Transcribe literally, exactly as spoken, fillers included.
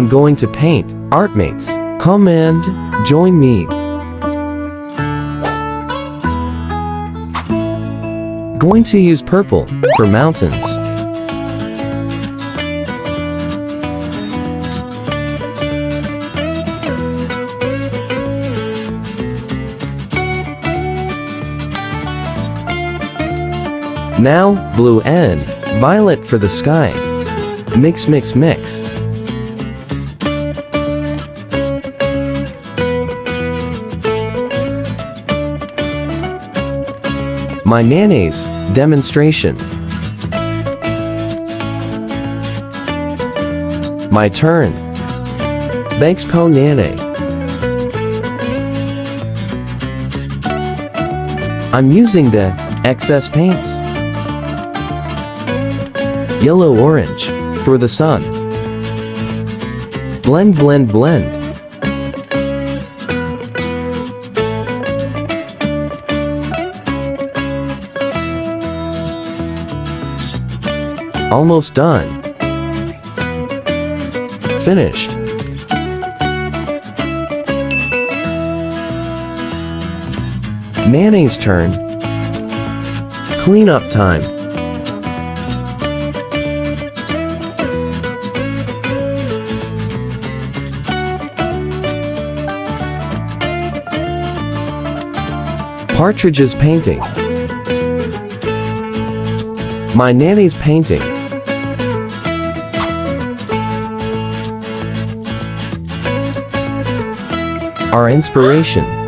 I'm going to paint. Art mates, come and join me. Going to use purple for mountains. Now, blue and violet for the sky. Mix, mix, mix. My Nana's demonstration. My turn. Thanks, Po Nana. I'm using the excess paints. Yellow orange for the sun. Blend, blend, blend. Almost done. Finished. Nana's turn. Cleanup time. Partridge's painting. My Nana's painting. Our inspiration.